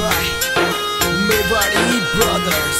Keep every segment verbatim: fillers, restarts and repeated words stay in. by Mewari Brothers.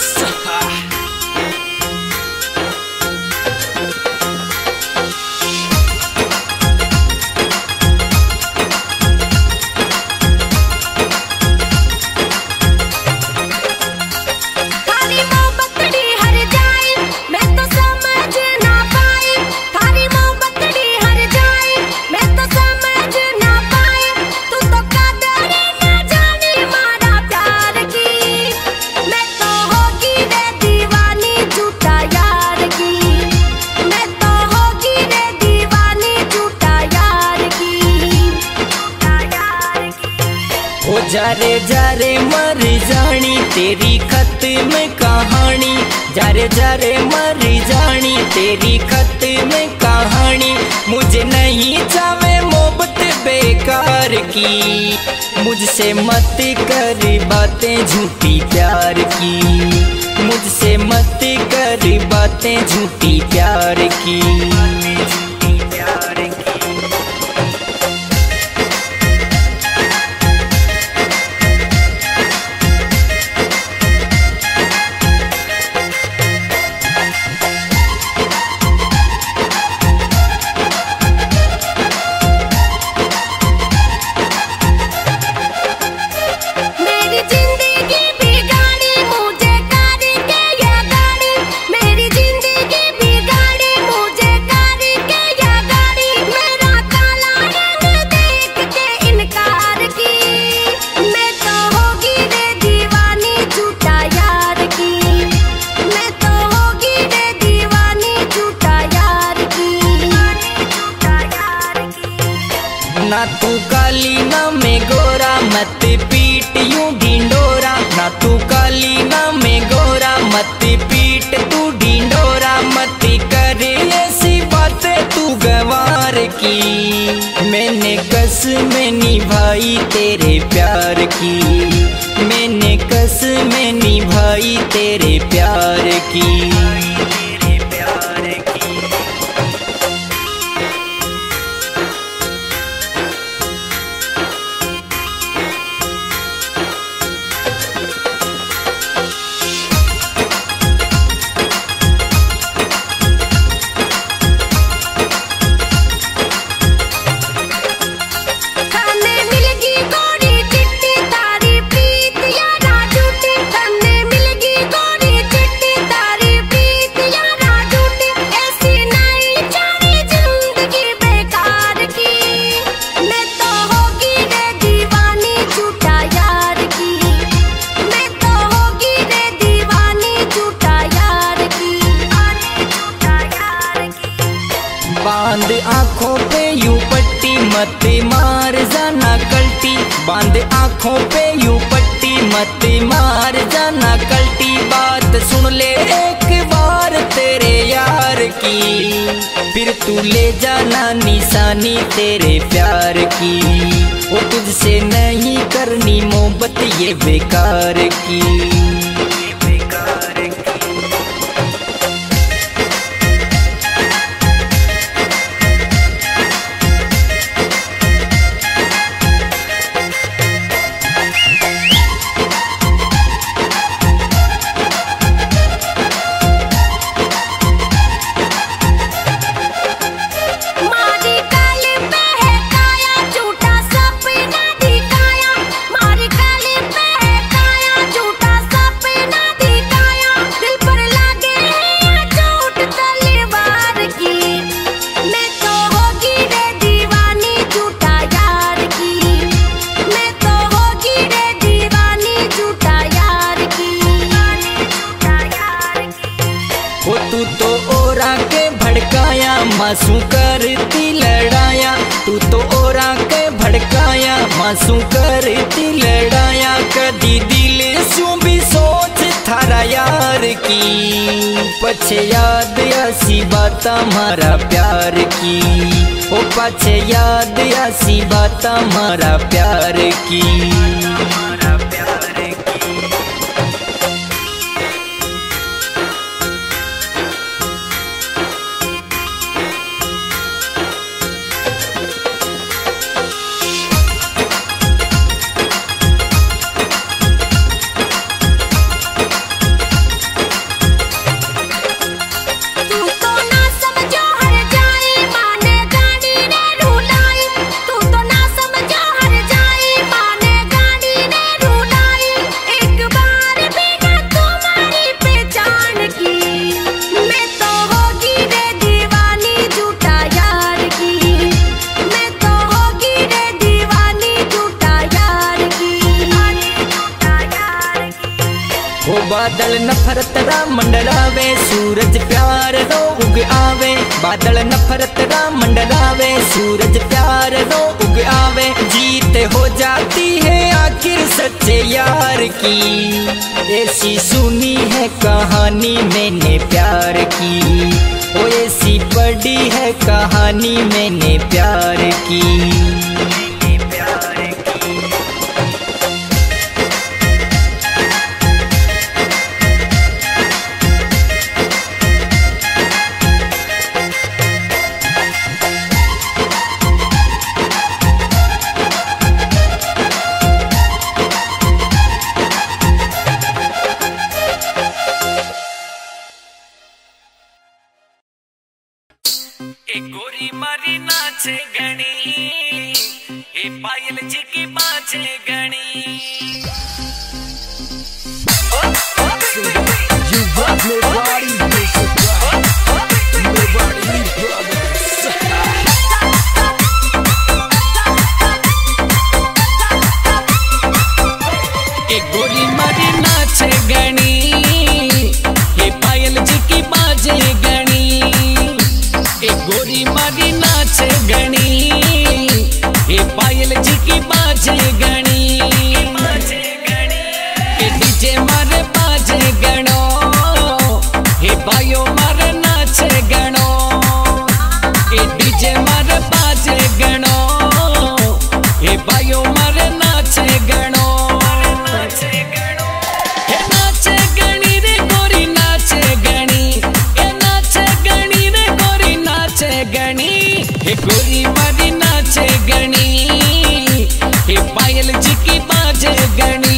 जारे जारे मरी जानी तेरी खत्म कहानी, जारे जारे मरी जानी तेरी खत्म कहानी। मुझे नहीं चाहे मोहब्बत बेकार की, मुझसे मत कर बातें झूठी प्यार की, मुझसे मत कर बातें झूठी प्यार की। ना तू काली ना मैं गोरा, मत पीट यूं ढिंडोरा। ना तू काली ना मैं गोरा, मत पीट तू ढिंडोरा। मत कर ऐसी बातें तू गंवार की, मैंने कसम निभाई तेरे प्यार की, मैंने कसम निभाई तेरे प्यार की। बांध आँखों पे यू पट्टी, मत मार जाना कल्टी। बांध आँखों पे यू पट्टी, मत मार जाना कल्टी। बात सुन ले एक बार तेरे यार की, फिर तू ले जाना निशानी तेरे प्यार की। वो तुझसे नहीं करनी मोहब्बत ये बेकार की। तू तो ओरा के भड़काया, मासूम करती लड़ाया। तू तो ओरा के भड़काया, मासूम करती लड़ाया। कदी दिल सू भी सोच थारा यार की, पछे याद ऐसी बात हमारा प्यार की। ओ पछे याद ऐसी बात हमारा प्यार की। बादल नफरत रा मंडरावे, सूरज प्यार रो उग आवे। बादल नफरत रा मंडरावे, सूरज प्यार रो उग आवे। जीत हो जाती है आखिर सच्चे यार की, ऐसी सुनी है कहानी मैंने प्यार की। ओ ऐसी पढ़ी है कहानी मैंने प्यार की। ए गोरी मारी नाचे गणी, ए पायल जी की बाजे गणी। You rock my body, my body, ए गोरी मारी नाचे गणी, ए पायल जी की बाजे गणी। गोरी मारी नाच गणी, ये पायल जी की बाजे गणी। ये डीजे मारे बाजे गणो, ये भाइयों मारे नाच गणो। ये डीजे मारे बाजे गणो, ये भाइयों मारे नाच गणो। गोरी मारी नाचे गणी, हे पायल जी की बाजे गणी।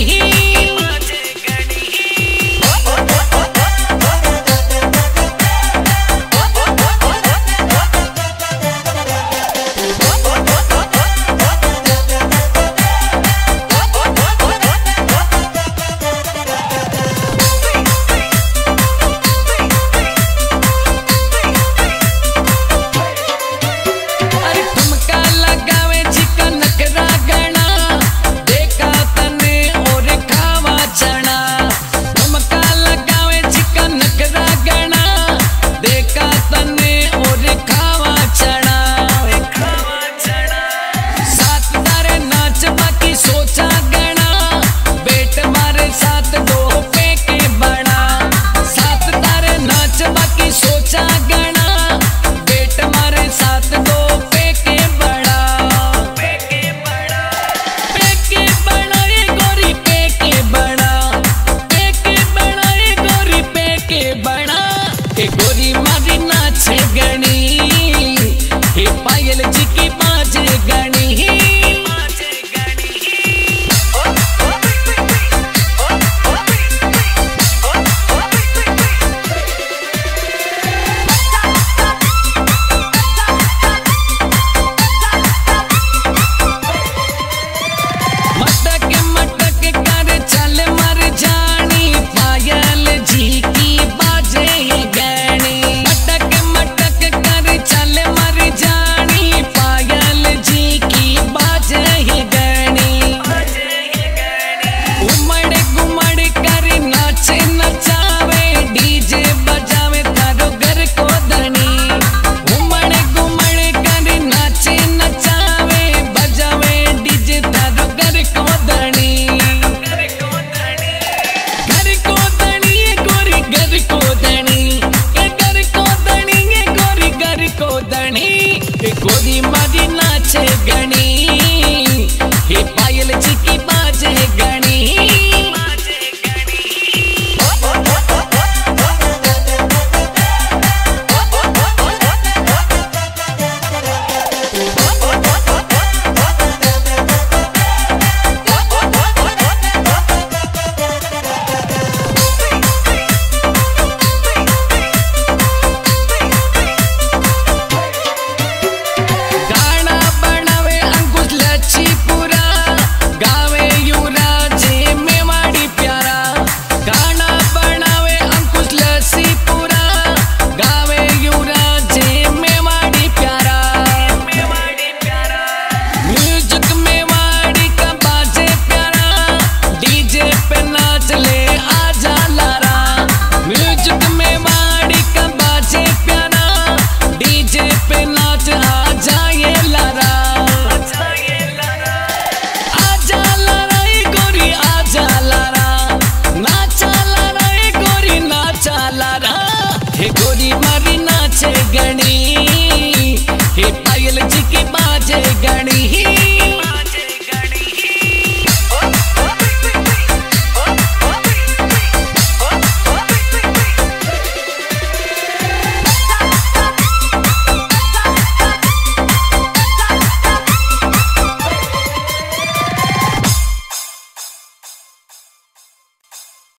ताली मारी नाचे गणी, हे पायल जी की बाजे गणी।